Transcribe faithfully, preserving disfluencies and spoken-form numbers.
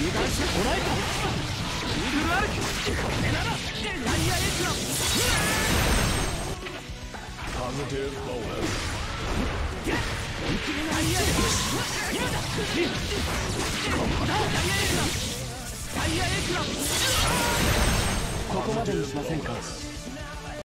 油断してこないとイーグルアルキこれならエンタイアエクロンポジティブボーナスここだ！ エーエー クラブ！ ここまでにしませんか？